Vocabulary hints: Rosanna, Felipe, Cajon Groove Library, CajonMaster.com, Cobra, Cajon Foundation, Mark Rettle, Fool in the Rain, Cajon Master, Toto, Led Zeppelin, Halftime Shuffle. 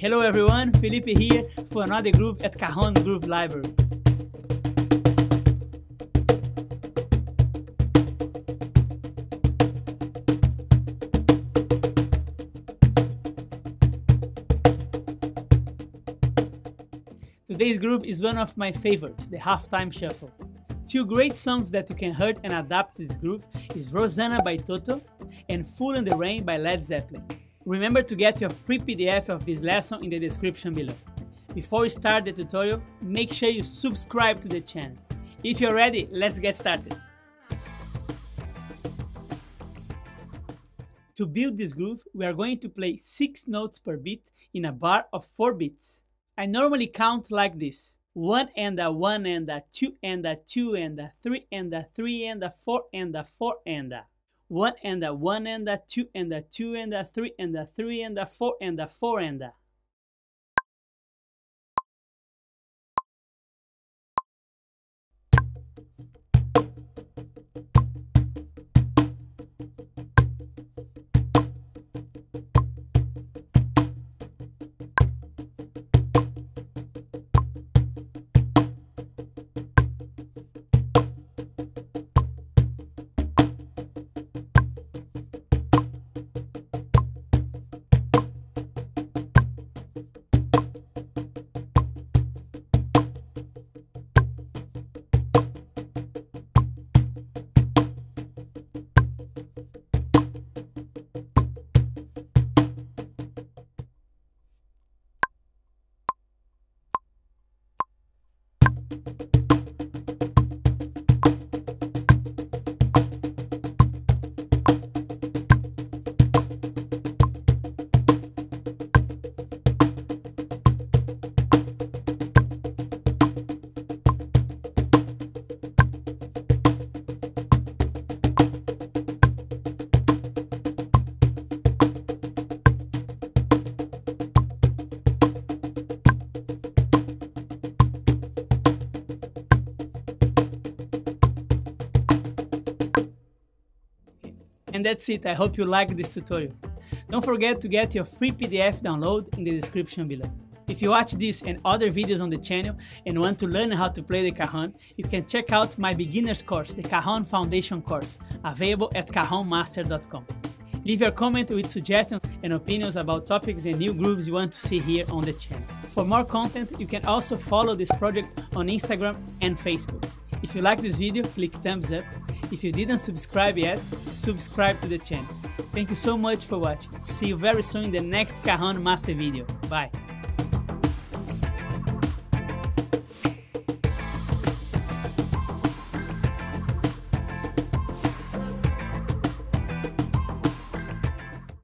Hello everyone, Felipe here for another groove at Cajon Groove Library. Today's groove is one of my favorites, the Halftime Shuffle. Two great songs that you can hear and adapt to this groove is Rosanna by Toto and Fool in the Rain by Led Zeppelin. Remember to get your free PDF of this lesson in the description below. Before we start the tutorial, make sure you subscribe to the channel. If you're ready, let's get started. To build this groove, we are going to play 6 notes per beat in a bar of 4 beats. I normally count like this. 1 and a 1 and a 2 and a 2 and a 3 and a 3 and a 4 and a 4 and a 1 and a 1 and a 2 and a 2 and a 3 and a 3 and a 4 and a 4 and a. And that's it, I hope you liked this tutorial. Don't forget to get your free PDF download in the description below. If you watch this and other videos on the channel and want to learn how to play the cajon, you can check out my beginner's course, the Cajon Foundation course, available at CajonMaster.com. Leave your comment with suggestions and opinions about topics and new grooves you want to see here on the channel. For more content, you can also follow this project on Instagram and Facebook. If you like this video, click thumbs up. If you didn't subscribe yet, subscribe to the channel. Thank you so much for watching. See you very soon in the next Cajon Master video. Bye!